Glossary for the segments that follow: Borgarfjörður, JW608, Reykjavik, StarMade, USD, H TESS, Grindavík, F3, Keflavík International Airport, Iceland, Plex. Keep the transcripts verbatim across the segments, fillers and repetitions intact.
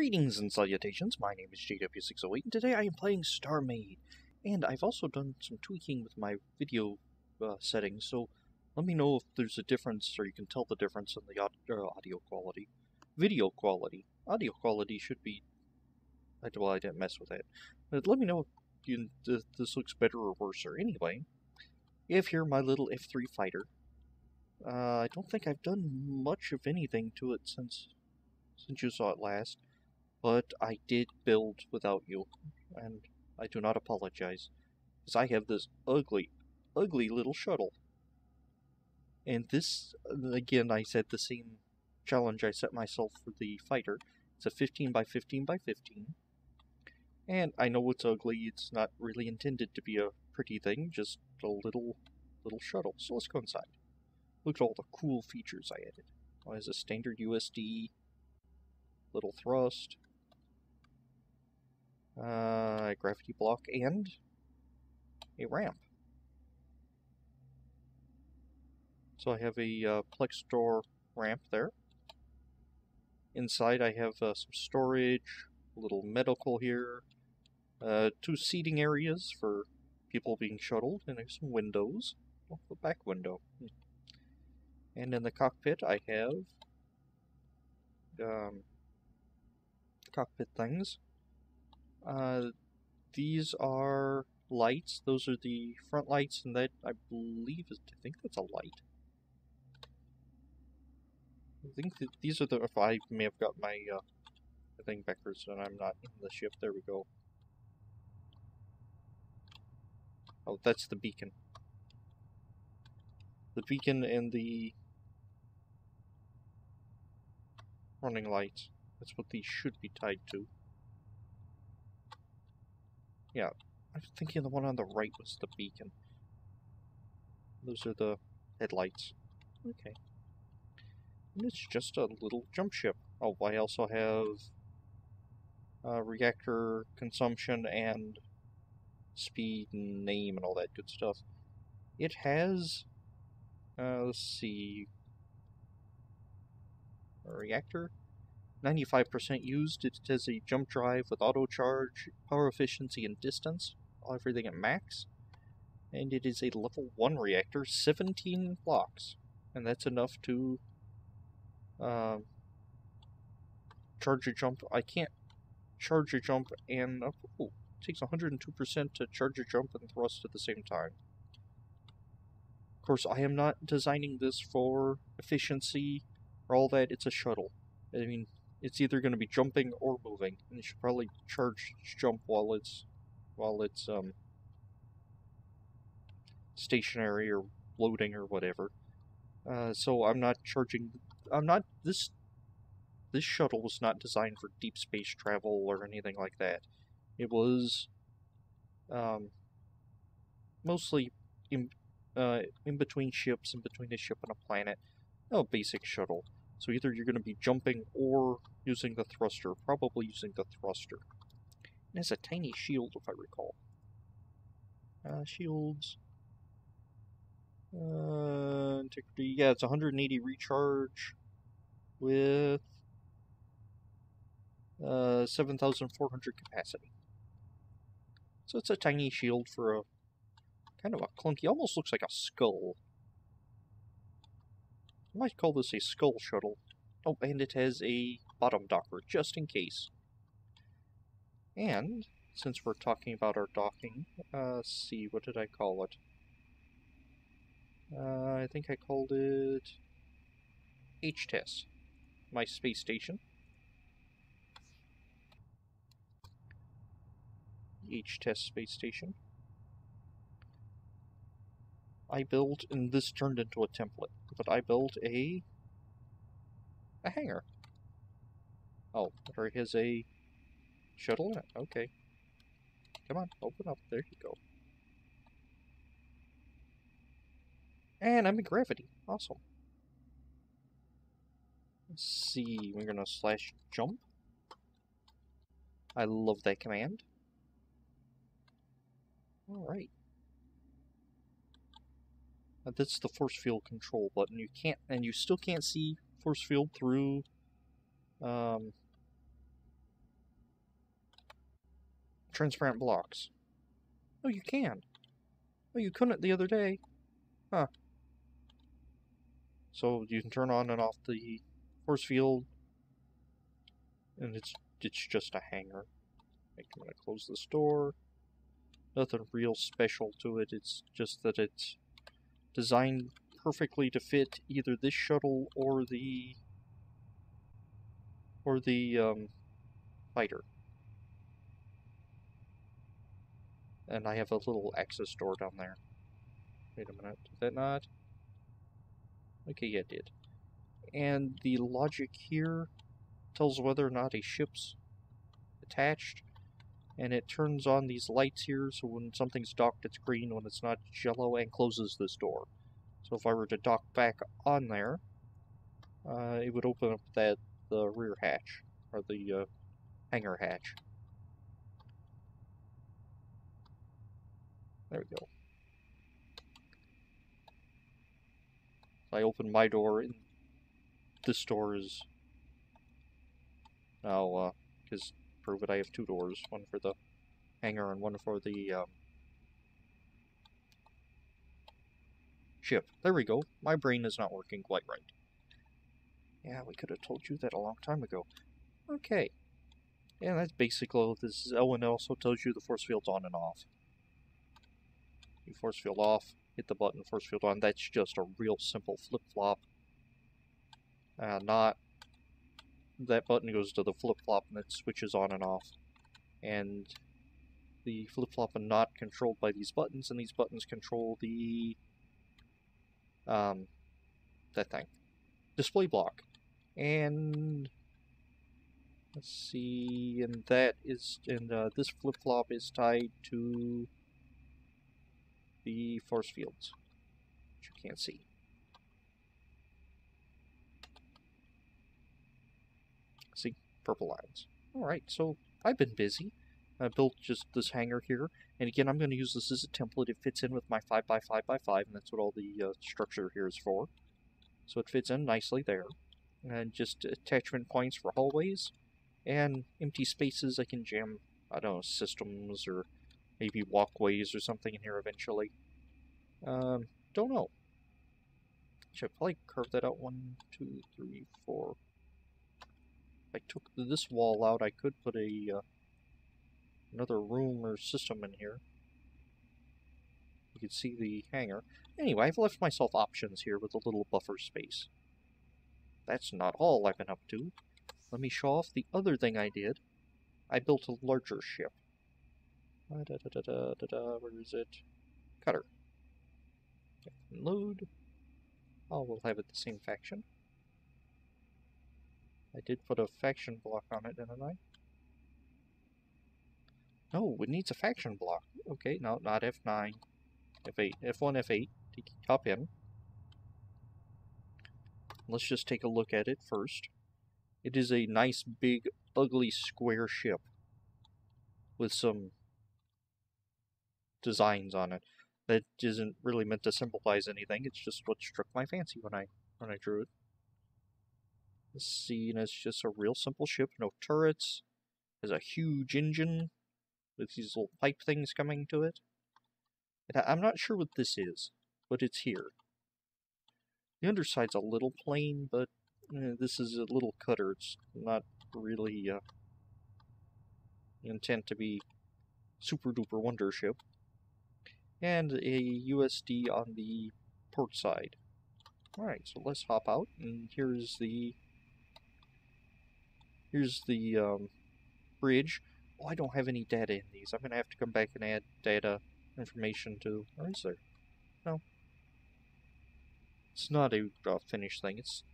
Greetings and salutations, my name is J W six oh eight, and today I am playing StarMade. And I've also done some tweaking with my video uh, settings, so let me know if there's a difference, or you can tell the difference in the audio, uh, audio quality. Video quality. Audio quality should be... well, I didn't mess with that. But let me know if you, th this looks better or worse, or anyway. If you're my little F three fighter. Uh, I don't think I've done much of anything to it since since you saw it last. But I did build without you, and I do not apologize, because I have this ugly, ugly little shuttle. And this, again, I said the same challenge I set myself for the fighter. It's a fifteen by fifteen by fifteen. And I know it's ugly, it's not really intended to be a pretty thing, just a little, little shuttle. So let's go inside. Look at all the cool features I added. Well, there's a standard U S D, little thrust, Uh, gravity block, and a ramp. So I have a uh, Plex door ramp there. Inside I have uh, some storage, a little medical here, uh, two seating areas for people being shuttled, and some windows. Oh, the back window. And in the cockpit I have um, cockpit things. Uh, these are lights. Those are the front lights, and that, I believe, is, I think that's a light. I think that these are the, if I may have got my, uh, thing backwards, and I'm not in the ship. There we go. Oh, that's the beacon. The beacon and the running lights. That's what these should be tied to. Yeah, I was thinking the one on the right was the beacon. Those are the headlights. Okay. And it's just a little jump ship. Oh, I also have uh, reactor consumption and speed and name and all that good stuff. It has, uh, let's see, a reactor. ninety-five percent used. It has a jump drive with auto charge, power efficiency, and distance. Everything at max. And it is a level one reactor, seventeen blocks. And that's enough to uh, charge a jump. I can't charge a jump and... oh, it takes one hundred two percent to charge a jump and thrust at the same time. Of course, I am not designing this for efficiency or all that. It's a shuttle. I mean... it's either going to be jumping or moving, and you should probably charge jump while it's while it's um, stationary or floating or whatever. Uh, so I'm not charging. I'm not this. This shuttle was not designed for deep space travel or anything like that. It was um, mostly in uh, in between ships, in between a ship and a planet. Oh, basic shuttle. So either you're going to be jumping or using the thruster, probably using the thruster. It has a tiny shield, if I recall. Uh, shields. Uh, integrity. Yeah, it's one hundred eighty recharge with uh, seven thousand four hundred capacity. So it's a tiny shield for a kind of a clunky, almost looks like a skull. I might call this a skull shuttle. Oh, and it has a bottom docker, just in case. And, since we're talking about our docking, uh, let's see, what did I call it? Uh, I think I called it H TESS, my space station. H TESS space station. I built, and this turned into a template, but I built a a hangar. Oh, there is a shuttle in it. Okay. Come on, open up. There you go. And I'm in gravity. Awesome. Let's see, we're gonna slash jump. I love that command. Alright. That's the force field control button. You can't, and you still can't see force field through um, transparent blocks. Oh, you can. Oh, you couldn't the other day. Huh. So you can turn on and off the force field. And it's it's just a hanger. I'm going to close this door. Nothing real special to it. It's just that it's designed perfectly to fit either this shuttle or the or the um, fighter. And I have a little access door down there. Wait a minute, did that not? Okay, yeah, it did. And the logic here tells whether or not a ship's attached. And it turns on these lights here, so when something's docked, it's green. When it's not, it's yellow, and closes this door. So if I were to dock back on there, uh, it would open up that the rear hatch, or the uh, hangar hatch. There we go. I open my door, and this door is now, uh, because to prove it, I have two doors, one for the hangar and one for the um, ship. There we go. My brain is not working quite right. Yeah, we could have told you that a long time ago. Okay. Yeah, that's basically what this is. Oh, and it also tells you the force field's on and off. You force field off, hit the button, force field on. That's just a real simple flip-flop. Uh, not... That button goes to the flip-flop and it switches on and off. And the flip-flop are not controlled by these buttons, and these buttons control the... Um... That thing. Display block. And... Let's see... And that is... And uh, this flip-flop is tied to... the force fields, which you can't see. See? Purple lines. Alright, so I've been busy. I built just this hangar here, and again I'm going to use this as a template. It fits in with my five by five by five, and that's what all the uh, structure here is for. So it fits in nicely there. And just attachment points for hallways, and empty spaces I can jam, I don't know, systems or maybe walkways or something in here eventually. Um, don't know. Should probably curve that out. One, two, three, four. If I took this wall out, I could put a uh, another room or system in here. You can see the hangar. Anyway, I've left myself options here with a little buffer space. That's not all I've been up to. Let me show off the other thing I did. I built a larger ship. Da, da, da, da, da, da. Where is it? Cutter. Load. Oh, we'll have it the same faction. I did put a faction block on it, didn't I? No, it needs a faction block. Okay, no, not F nine. F eight. F one, F eight. Top in. Let's just take a look at it first. It is a nice, big, ugly, square ship. With some... designs on it. That isn't really meant to symbolize anything, it's just what struck my fancy when I when I drew it. Let's see, and it's just a real simple ship, no turrets. Has a huge engine with these little pipe things coming to it. And I'm not sure what this is, but it's here. The underside's a little plain, but eh, this is a little cutter. It's not really uh, intent to be super duper wonder ship. And a U S D on the port side. Alright, so let's hop out, and here's the... Here's the, um, bridge. Oh, I don't have any data in these. I'm gonna have to come back and add data information to... Or is there? No. It's not a uh, finished thing. It's...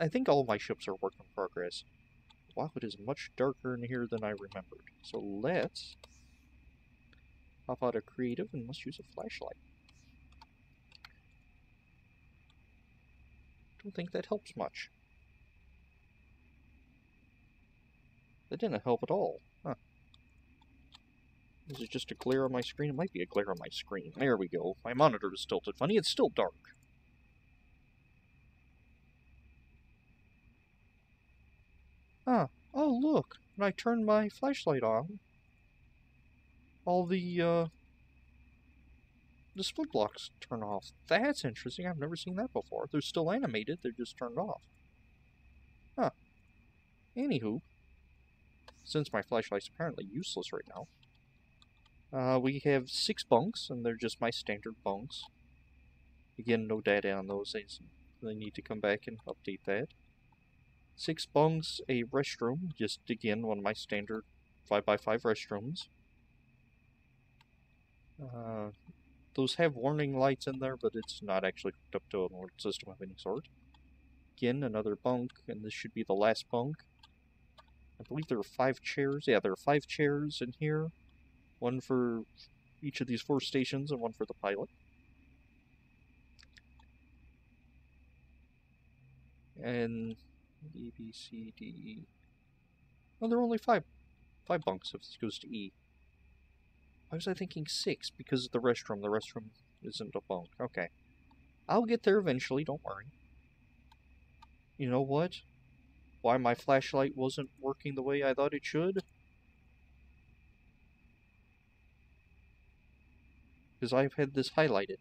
I think all my ships are work in progress. Wow, it is much darker in here than I remembered. So let's... hop out of creative and let's use a flashlight. Don't think that helps much. That didn't help at all, huh? Is it just a glare on my screen? It might be a glare on my screen. There we go. My monitor is tilted funny. It's still dark. Huh. Oh, look. When I turn my flashlight on... all the uh, the split blocks turn off. That's interesting. I've never seen that before. They're still animated. They're just turned off. Huh. Anywho, since my flashlight's apparently useless right now, uh, we have six bunks, and they're just my standard bunks. Again, no data on those. They need to come back and update that. Six bunks, a restroom, just again one of my standard five by five restrooms. Uh, those have warning lights in there, but it's not actually hooked up to an alert system of any sort. Again, another bunk, and this should be the last bunk. I believe there are five chairs. Yeah, there are five chairs in here. One for each of these four stations and one for the pilot. And E, B, C, D, E. Well, there are only five, five bunks if this goes to E. Why was I thinking six? Because of the restroom. The restroom isn't a bunk. Okay. I'll get there eventually, don't worry. You know what? Why my flashlight wasn't working the way I thought it should? Because I've had this highlighted.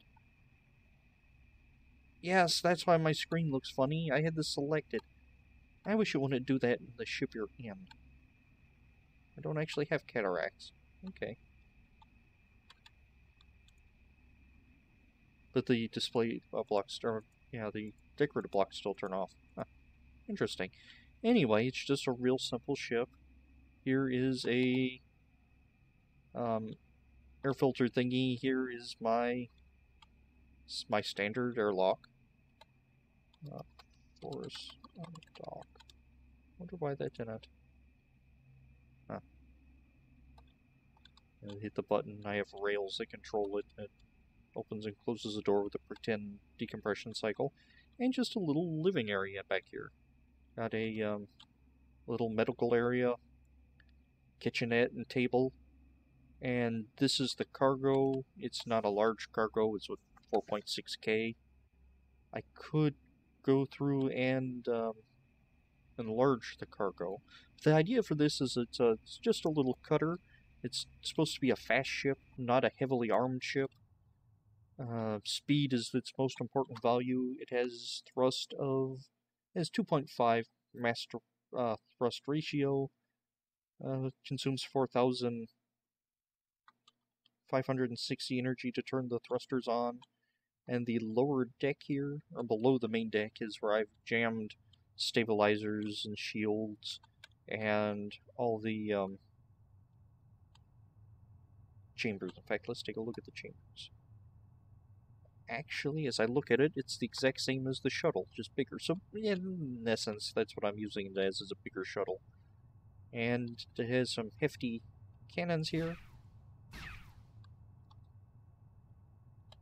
Yes, that's why my screen looks funny. I had this selected. I wish it wouldn't do that in the ship you're in. I don't actually have cataracts. Okay. But the display uh, blocks, or, yeah, the decorative blocks still turn off. Huh. Interesting. Anyway, it's just a real simple ship. Here is a um, air filter thingy. Here is my my standard airlock. Uh, Force dock. Wonder why that didn't. Huh. I hit the button. I have rails that control it. It opens and closes the door with a pretend decompression cycle, and just a little living area back here. Got a um, little medical area, kitchenette, and table. And this is the cargo. It's not a large cargo. It's with four point six K. I could go through and um, enlarge the cargo. The idea for this is it's, a, it's just a little cutter. It's supposed to be a fast ship, not a heavily armed ship. Uh, speed is its most important value. It has thrust of it has two point five mass uh, thrust ratio. Uh, it consumes four thousand five hundred sixty energy to turn the thrusters on. And the lower deck here, or below the main deck, is where I've jammed stabilizers and shields and all the um, chambers. In fact, let's take a look at the chambers. Actually, as I look at it, it's the exact same as the shuttle, just bigger. So, in essence, that's what I'm using it as, is a bigger shuttle. And it has some hefty cannons here.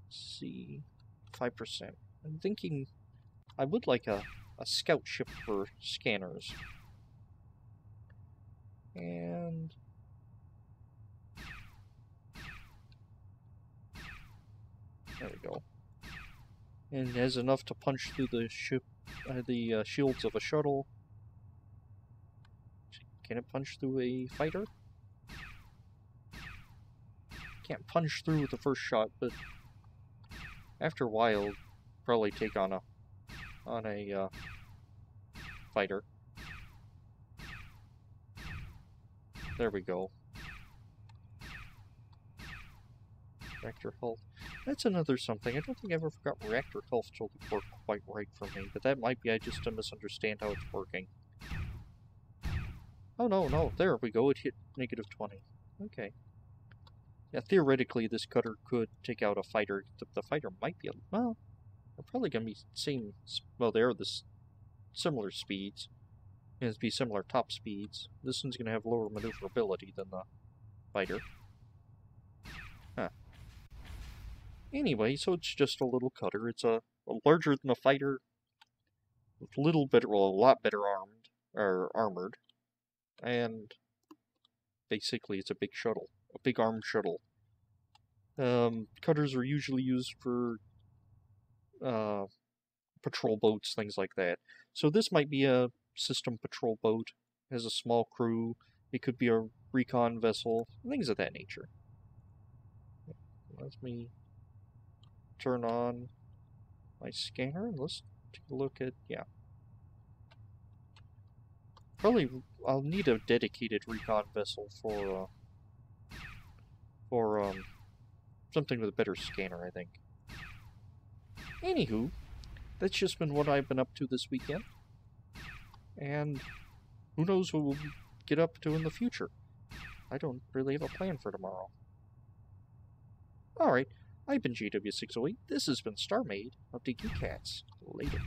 Let's see. five percent. I'm thinking I would like a, a scout ship for scanners. And there we go. And it has enough to punch through the ship, uh, the uh, shields of a shuttle. Can it punch through a fighter? Can't punch through with the first shot, but after a while, probably take on a on a uh, fighter. There we go. Reactor health. That's another something. I don't think I ever forgot reactor health to work quite right for me, but that might be I just misunderstand how it's working. Oh no, no, there we go. It hit negative twenty. Okay. Yeah, theoretically, this cutter could take out a fighter. The, the fighter might be a well. They're probably going to be same. Well, they are this similar speeds. It's be similar top speeds. This one's going to have lower maneuverability than the fighter. Huh. Anyway, so it's just a little cutter. It's a, a larger than a fighter, with little better, well, a lot better armed or armored, and basically, it's a big shuttle. A big armed shuttle. Um, cutters are usually used for uh, patrol boats, things like that. So this might be a system patrol boat. It has a small crew. It could be a recon vessel, things of that nature. Let me turn on my scanner and let's take a look at, yeah. Probably I'll need a dedicated recon vessel for, uh, for um, something with a better scanner, I think. Anywho, that's just been what I've been up to this weekend. And who knows what we'll get up to in the future. I don't really have a plan for tomorrow. Alright, I've been J W six oh eight, this has been StarMade, up to you cats, later.